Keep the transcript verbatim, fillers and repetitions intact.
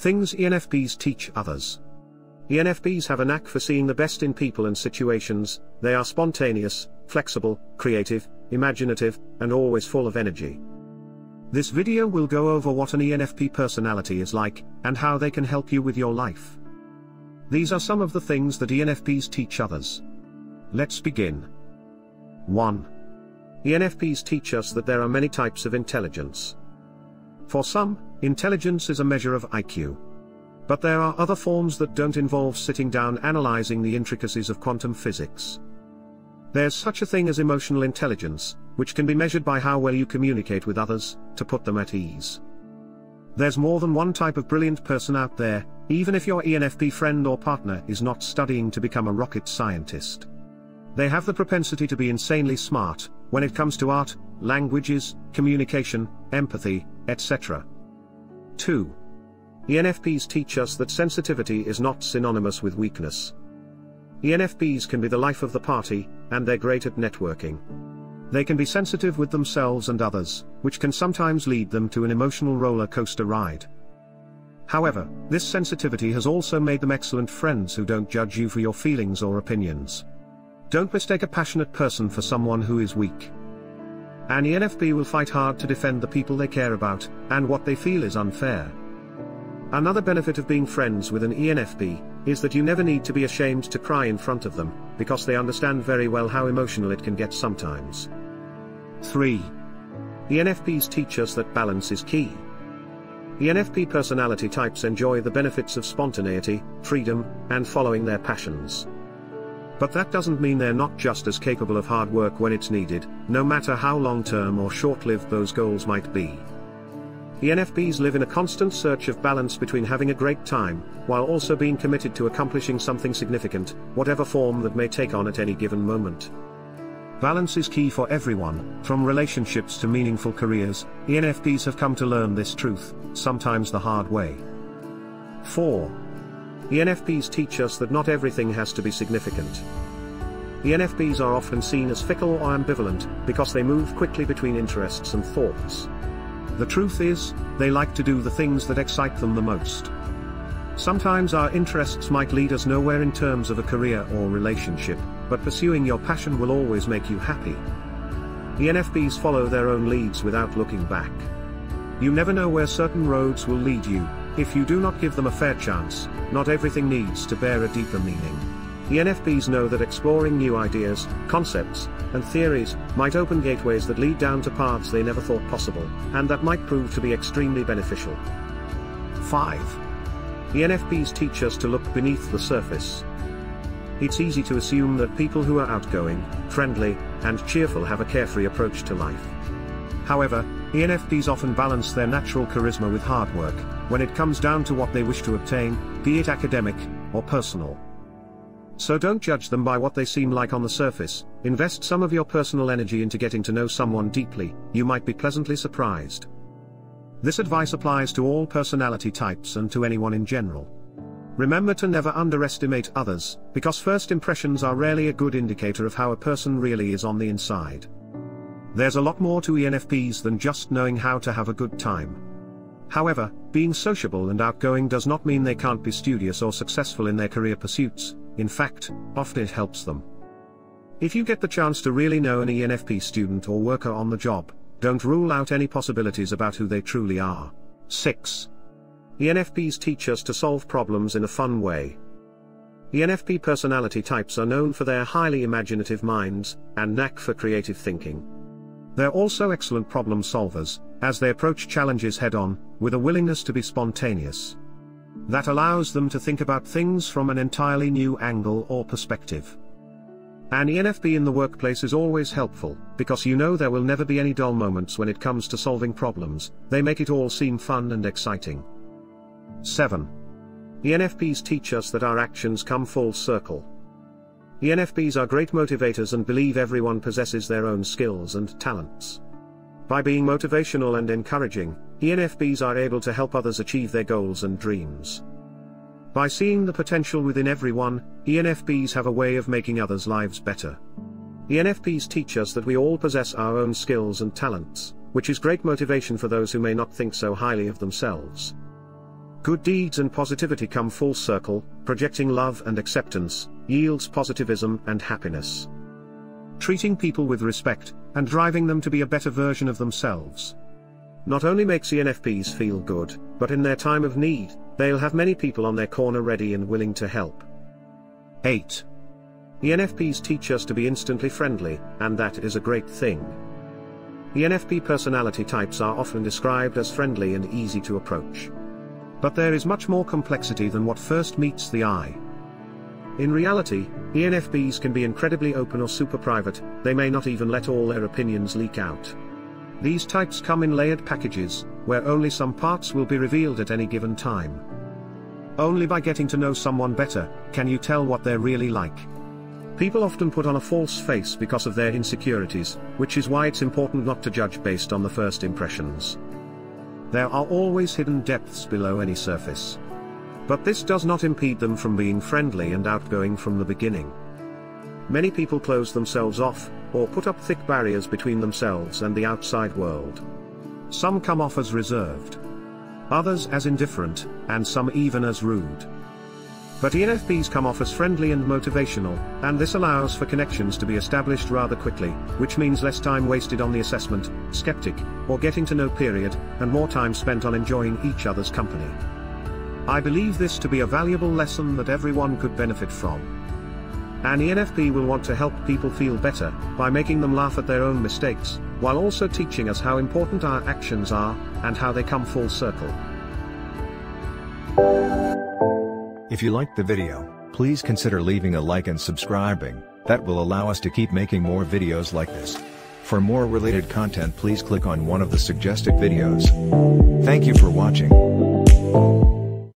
Things E N F Ps teach others. E N F Ps have a knack for seeing the best in people and situations. They are spontaneous, flexible, creative, imaginative, and always full of energy. This video will go over what an E N F P personality is like, and how they can help you with your life. These are some of the things that E N F Ps teach others. Let's begin. one. E N F Ps teach us that there are many types of intelligence. For some, intelligence is a measure of I Q. But there are other forms that don't involve sitting down analyzing the intricacies of quantum physics. There's such a thing as emotional intelligence, which can be measured by how well you communicate with others, to put them at ease. There's more than one type of brilliant person out there, even if your E N F P friend or partner is not studying to become a rocket scientist. They have the propensity to be insanely smart, when it comes to art, languages, communication, empathy, et cetera. two. E N F Ps teach us that sensitivity is not synonymous with weakness. E N F Ps can be the life of the party, and they're great at networking. They can be sensitive with themselves and others, which can sometimes lead them to an emotional roller coaster ride. However, this sensitivity has also made them excellent friends who don't judge you for your feelings or opinions. Don't mistake a passionate person for someone who is weak. An E N F P will fight hard to defend the people they care about, and what they feel is unfair. Another benefit of being friends with an E N F P is that you never need to be ashamed to cry in front of them, because they understand very well how emotional it can get sometimes. three. E N F Ps teach us that balance is key. E N F P personality types enjoy the benefits of spontaneity, freedom, and following their passions. But that doesn't mean they're not just as capable of hard work when it's needed, no matter how long-term or short-lived those goals might be. E N F Ps live in a constant search of balance between having a great time, while also being committed to accomplishing something significant, whatever form that may take on at any given moment. Balance is key for everyone, from relationships to meaningful careers. E N F Ps have come to learn this truth, sometimes the hard way. four. E N F Ps teach us that not everything has to be significant. E N F Ps are often seen as fickle or ambivalent, because they move quickly between interests and thoughts. The truth is, they like to do the things that excite them the most. Sometimes our interests might lead us nowhere in terms of a career or relationship, but pursuing your passion will always make you happy. E N F Ps follow their own leads without looking back. You never know where certain roads will lead you. If you do not give them a fair chance, not everything needs to bear a deeper meaning. E N F Ps know that exploring new ideas, concepts, and theories might open gateways that lead down to paths they never thought possible, and that might prove to be extremely beneficial. five. E N F Ps teach us to look beneath the surface. It's easy to assume that people who are outgoing, friendly, and cheerful have a carefree approach to life. However, E N F Ps often balance their natural charisma with hard work, when it comes down to what they wish to obtain, be it academic or personal. So don't judge them by what they seem like on the surface. Invest some of your personal energy into getting to know someone deeply. You might be pleasantly surprised. This advice applies to all personality types and to anyone in general. Remember to never underestimate others, because first impressions are rarely a good indicator of how a person really is on the inside. There's a lot more to E N F Ps than just knowing how to have a good time. However, being sociable and outgoing does not mean they can't be studious or successful in their career pursuits. In fact, often it helps them. If you get the chance to really know an E N F P student or worker on the job, don't rule out any possibilities about who they truly are. six. E N F Ps teach us to solve problems in a fun way. E N F P personality types are known for their highly imaginative minds, and knack for creative thinking. They're also excellent problem solvers, as they approach challenges head-on, with a willingness to be spontaneous. That allows them to think about things from an entirely new angle or perspective. An E N F P in the workplace is always helpful, because you know there will never be any dull moments when it comes to solving problems. They make it all seem fun and exciting. seven. E N F Ps teach us that our actions come full circle. E N F Ps are great motivators and believe everyone possesses their own skills and talents. By being motivational and encouraging, E N F Ps are able to help others achieve their goals and dreams. By seeing the potential within everyone, E N F Ps have a way of making others' lives better. E N F Ps teach us that we all possess our own skills and talents, which is great motivation for those who may not think so highly of themselves. Good deeds and positivity come full circle, projecting love and acceptance, yields positivism and happiness. Treating people with respect, and driving them to be a better version of themselves, not only makes E N F Ps feel good, but in their time of need, they'll have many people on their corner ready and willing to help. eight. E N F Ps teach us to be instantly friendly, and that is a great thing. E N F P personality types are often described as friendly and easy to approach. But there is much more complexity than what first meets the eye. In reality, E N F Ps can be incredibly open or super private, they may not even let all their opinions leak out. These types come in layered packages, where only some parts will be revealed at any given time. Only by getting to know someone better, can you tell what they're really like. People often put on a false face because of their insecurities, which is why it's important not to judge based on the first impressions. There are always hidden depths below any surface. But this does not impede them from being friendly and outgoing from the beginning. Many people close themselves off, or put up thick barriers between themselves and the outside world. Some come off as reserved, others as indifferent, and some even as rude. But E N F Ps come off as friendly and motivational, and this allows for connections to be established rather quickly, which means less time wasted on the assessment, skeptic, or getting to know period, and more time spent on enjoying each other's company. I believe this to be a valuable lesson that everyone could benefit from. An E N F P will want to help people feel better, by making them laugh at their own mistakes, while also teaching us how important our actions are, and how they come full circle. If you liked the video, please consider leaving a like and subscribing, that will allow us to keep making more videos like this. For more related content, please click on one of the suggested videos. Thank you for watching.